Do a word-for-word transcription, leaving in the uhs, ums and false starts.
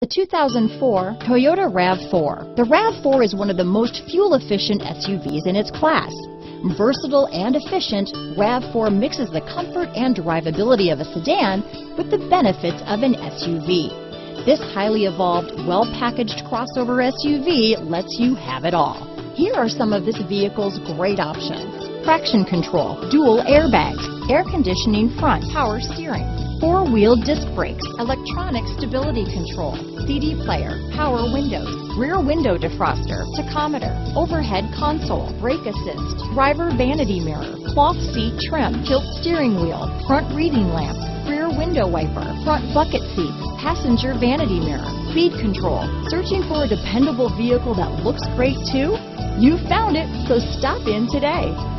The two thousand four Toyota RAV four. The RAV four is one of the most fuel-efficient S U Vs in its class. Versatile and efficient, RAV four mixes the comfort and drivability of a sedan with the benefits of an S U V. This highly evolved, well-packaged crossover S U V lets you have it all. Here are some of this vehicle's great options: traction control, dual airbags, air conditioning front, power steering, four-wheel disc brakes, electronic stability control, C D player, power windows, rear window defroster, tachometer, overhead console, brake assist, driver vanity mirror, cloth seat trim, tilt steering wheel, front reading lamp, rear window wiper, front bucket seats, passenger vanity mirror, speed control. Searching for a dependable vehicle that looks great too? You found it, so stop in today.